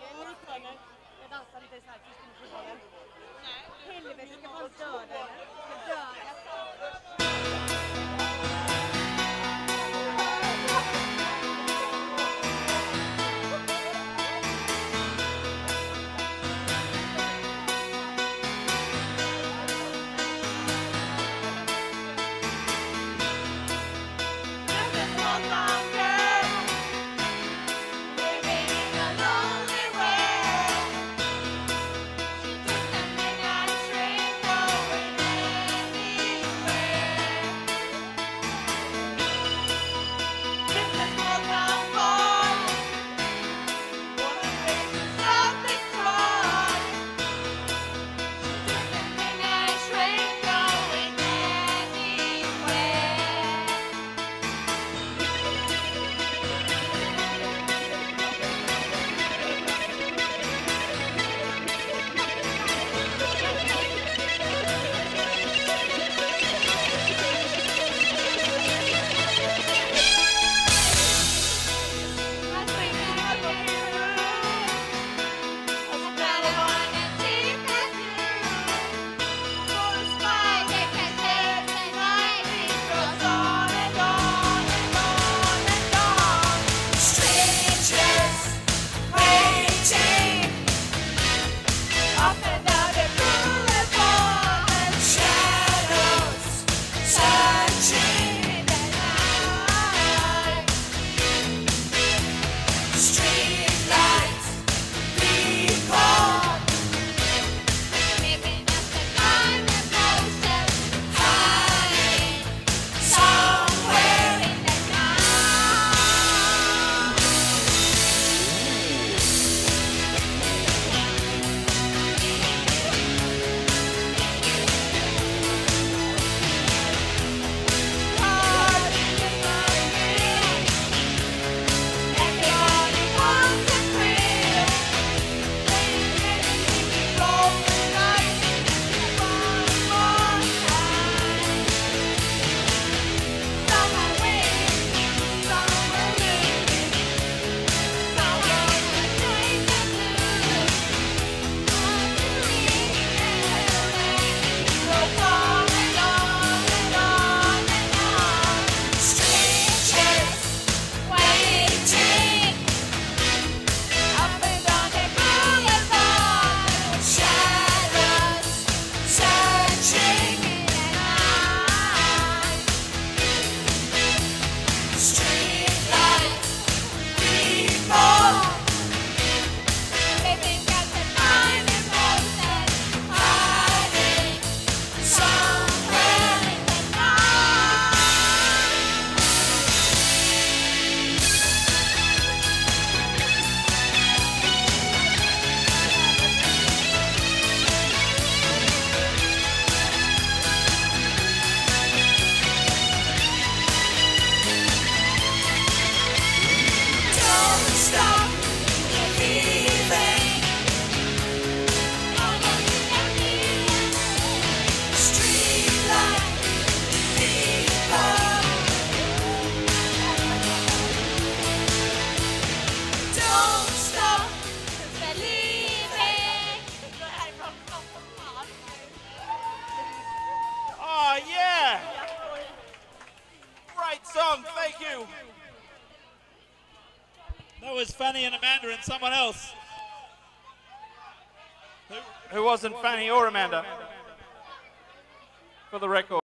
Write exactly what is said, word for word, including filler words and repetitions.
Norge, i Skåne. Jag dansade lite så här tyst i fotbollen. Helvete, ska man döda henne? Ska döda. That was Fanny and Amanda and someone else. Who, who wasn't Fanny or Amanda? For the record.